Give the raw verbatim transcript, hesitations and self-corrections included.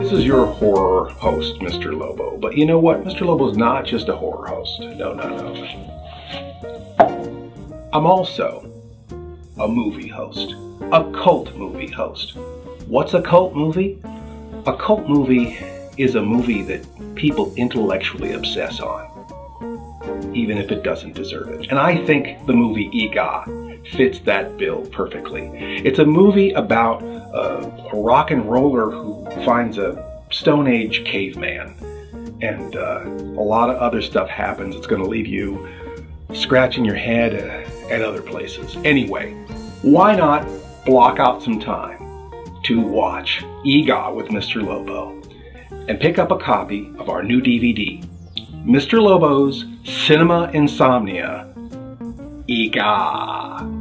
This is your horror host, Mister Lobo. But you know what? Mister Lobo's not just a horror host. No, no, no. I'm also a movie host. A cult movie host. What's a cult movie? A cult movie is a movie that people intellectually obsess on, even if it doesn't deserve it. And I think the movie Eegah fits that bill perfectly. It's a movie about uh, a rock and roller who finds a Stone Age caveman, and uh, a lot of other stuff happens. It's going to leave you scratching your head at other places. Anyway, why not block out some time to watch Eegah with Mister Lobo? And pick up a copy of our new D V D, Mister Lobo's Cinema Insomnia, Eegah.